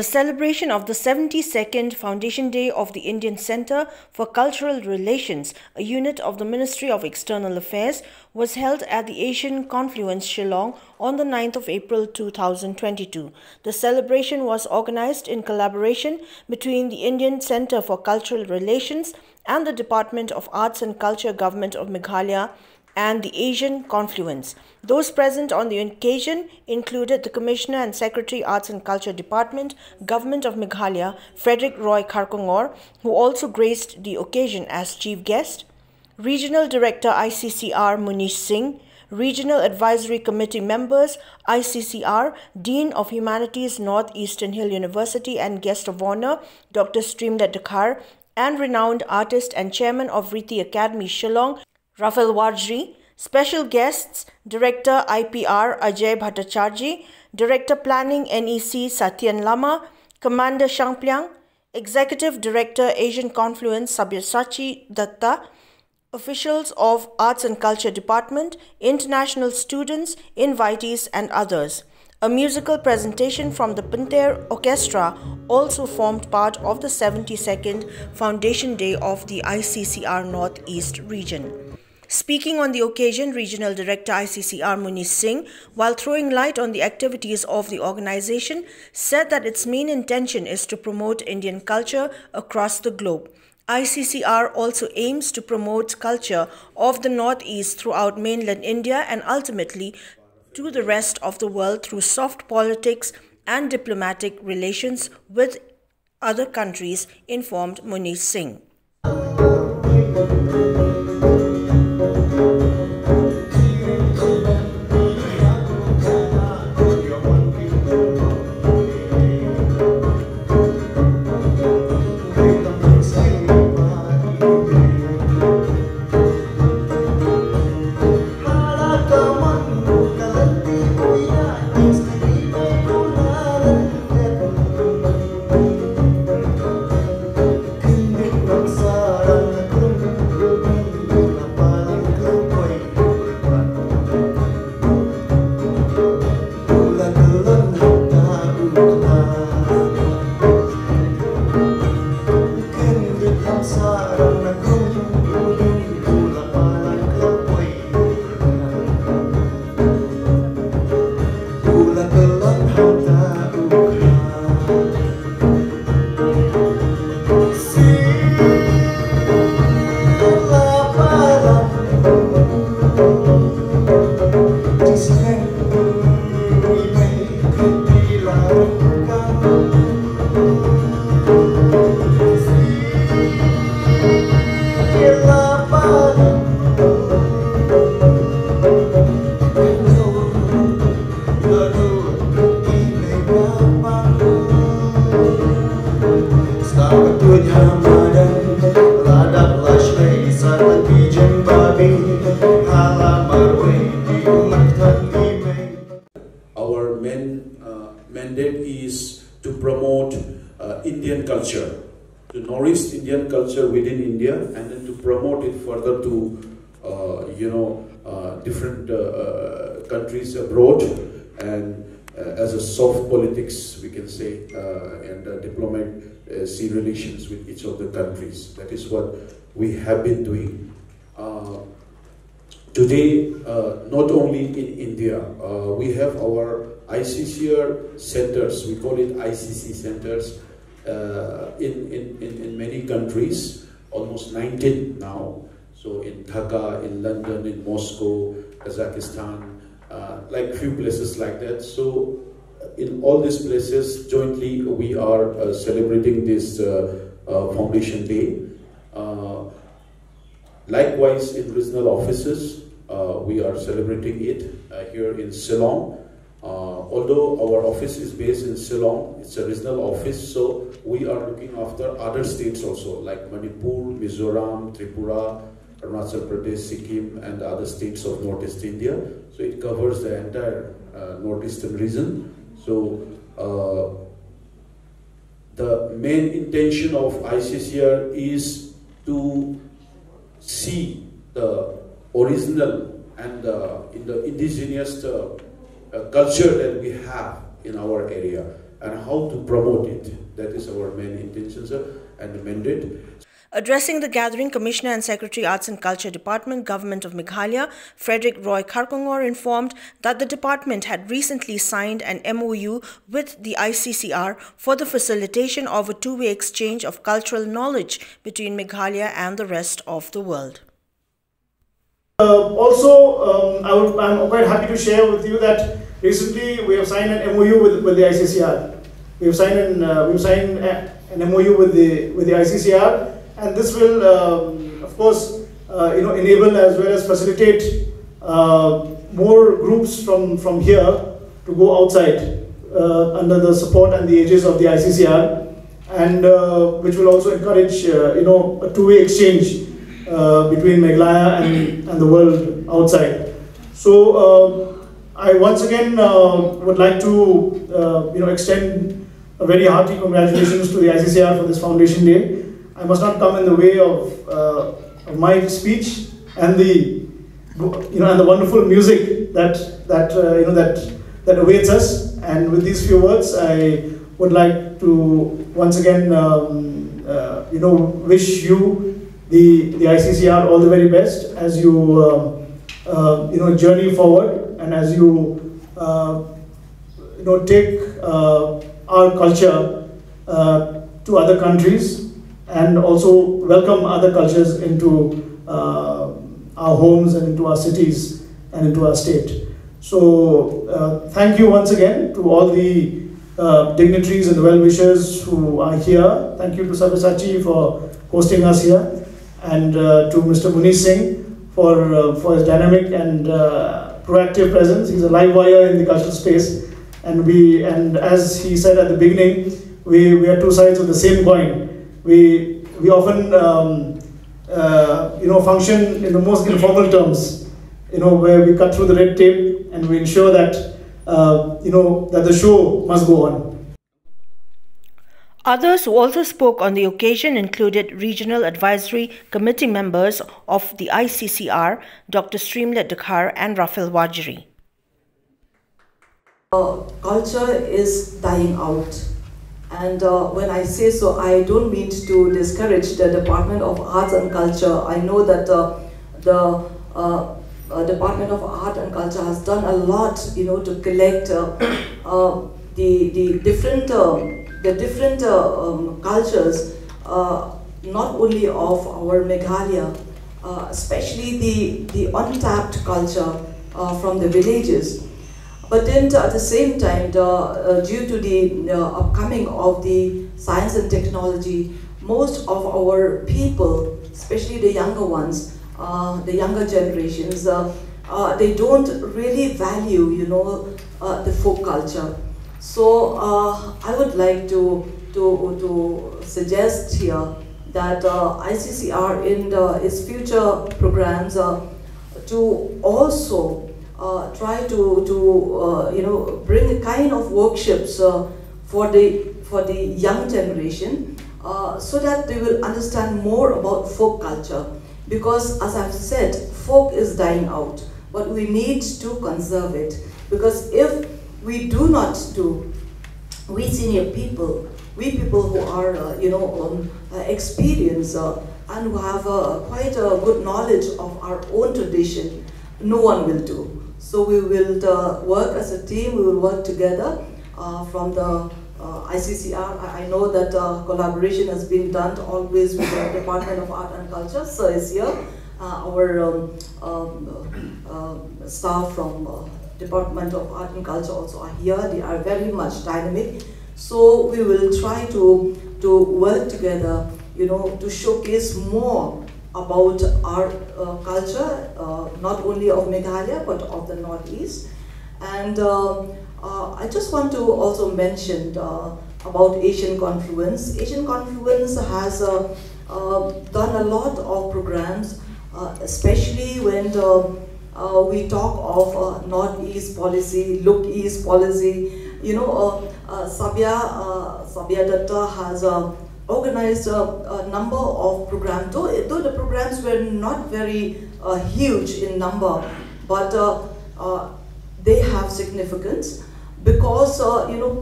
the celebration of the 72nd Foundation Day of the Indian Centre for Cultural Relations, a unit of the Ministry of External Affairs, was held at the Asian Confluence, Shillong, on the 9th of April 2022. The celebration was organised in collaboration between the Indian Centre for Cultural Relations and the Department of Arts and Culture, Government of Meghalaya, and the Asian Confluence. Those present on the occasion included the Commissioner and Secretary Arts and Culture Department, Government of Meghalaya, Frederick Roy Kharkongor, who also graced the occasion as Chief Guest, Regional Director ICCR Munish Singh, Regional Advisory Committee members, ICCR, Dean of Humanities, Northeastern Hill University and Guest of Honour, Dr. Streamda Dakhar, and renowned artist and Chairman of Rithi Academy, Shillong, Raphael Warjri, special guests, Director IPR Ajay Bhattacharji, Director Planning NEC Satyan Lama, Commander Shangpyang, Executive Director Asian Confluence Sabyasachi Datta, officials of Arts and Culture Department, international students, invitees and others. A musical presentation from the Pinter Orchestra also formed part of the 72nd Foundation Day of the ICCR Northeast Region. Speaking on the occasion, Regional Director ICCR Munish Singh, while throwing light on the activities of the organisation, said that its main intention is to promote Indian culture across the globe. ICCR also aims to promote culture of the Northeast throughout mainland India and ultimately to the rest of the world through soft politics and diplomatic relations with other countries, informed Munish Singh. Indian culture, to nourish Indian culture within India and then to promote it further to different countries abroad, and as a soft politics, we can say, and diplomacy relations with each of the countries. That is what we have been doing. Today, not only in India, we have our ICCR centers, we call it ICC centers, in many countries, almost 19 now. So in Dhaka, in London, in Moscow, Kazakhstan, like few places like that. So in all these places, jointly we are celebrating this Foundation Day. Likewise, in regional offices, we are celebrating it here in Shillong. Although our office is based in Shillong, it's a regional office, so we are looking after other states also, like Manipur, Mizoram, Tripura, Arunachal Pradesh, Sikkim, and other states of Northeast India. So it covers the entire Northeastern region. So the main intention of ICCR is to see the original and the indigenous culture that we have in our area, and how to promote it. That is our main intentions and mandate. Addressing the gathering, Commissioner and Secretary Arts and Culture Department, Government of Meghalaya, Frederick Roy Kharkongor informed that the department had recently signed an MOU with the ICCR for the facilitation of a two-way exchange of cultural knowledge between Meghalaya and the rest of the world. I'm quite happy to share with you that recently we have signed an MOU with the ICCR. We've signed an MOU with the ICCR. And this will, of course, enable as well as facilitate more groups from here to go outside under the support and the aegis of the ICCR, and which will also encourage, a two-way exchange between Meghalaya and the world outside. So I once again would like to, extend a very hearty congratulations to the ICCR for this Foundation Day. I must not come in the way of my speech and the wonderful music that awaits us. And with these few words, I would like to once again wish you the ICCR all the very best as you journey forward, and as you take our culture to other countries, and also welcome other cultures into our homes and into our cities and into our state. So thank you once again to all the dignitaries and well-wishers who are here. Thank you to Sabyasachi for hosting us here, and to Mr. Munish Singh for his dynamic and proactive presence. He's a live wire in the cultural space, and as he said at the beginning, we are two sides of the same coin. We often function in the most informal terms, where we cut through the red tape and we ensure that that the show must go on. Others who also spoke on the occasion included Regional Advisory Committee members of the ICCR, Dr. Sreemlet Dkhar and Raphael Warjri. Culture is dying out. And when I say so, I don't mean to discourage the Department of Arts and Culture. I know that the Department of Art and Culture has done a lot, to collect the different cultures, not only of our Meghalaya, especially the untapped culture from the villages. But then at the same time, due to the upcoming of the science and technology, most of our people, especially the younger ones, the younger generations, they don't really value, the folk culture. So I would like to suggest here that ICCR in its future programs to also try to bring a kind of workshops for the young generation, so that they will understand more about folk culture, because as I've said, folk is dying out, but we need to conserve it, because if we do not do, we people who are experienced and who have quite a good knowledge of our own tradition, no one will do. So we will work as a team, we will work together from the ICCR. I know that collaboration has been done always with the Department of Art and Culture. So it's here, our staff from Department of Art and Culture also are here. They are very much dynamic. So we will try to work together, to showcase more about our culture, not only of Meghalaya but of the Northeast. And I just want to also mention about Asian Confluence. Asian Confluence has done a lot of programs, especially when we talk of Northeast policy, Look East policy. Sabya Datta has organized a number of programs, though the programs were not very huge in number, but they have significance. because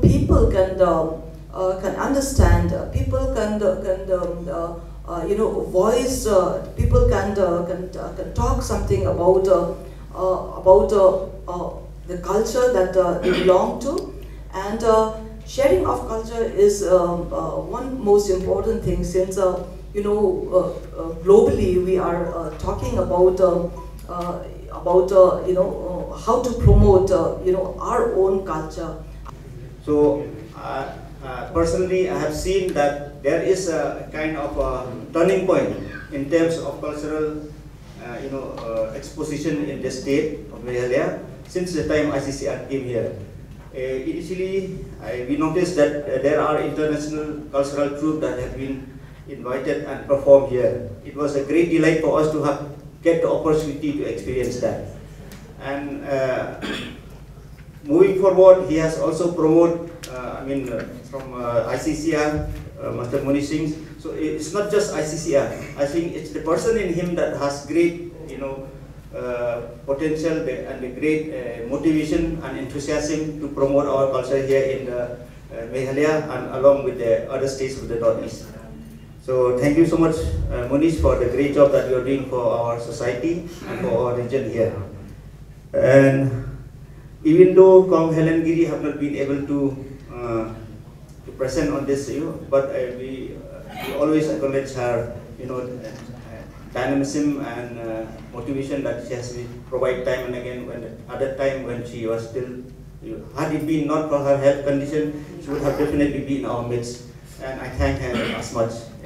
people can understand, people voice, people can talk something about the culture that they belong to, and sharing of culture is one most important thing, since globally we are talking about how to promote our own culture. So personally, I have seen that there is a kind of a turning point in terms of cultural exposition in the state of Meghalaya since the time ICCR came here. Initially, we noticed that there are international cultural troupes that have been invited and performed here. It was a great delight for us to get the opportunity to experience that. And moving forward, he has also promoted, from ICCR, Mr. Munish Singh. So it's not just ICCR. I think it's the person in him that has great, potential and a great motivation and enthusiasm to promote our culture here in the Meghalaya and along with the other states of the Northeast. So thank you so much, Munish, for the great job that you are doing for our society and for our region here. And even though Kong Helen Giri have not been able to present on this, but we always acknowledge her, dynamism and motivation that she has provided time and again. At that time when she was still, had it been not for her health condition, she would have definitely been in our midst. And I thank her as much.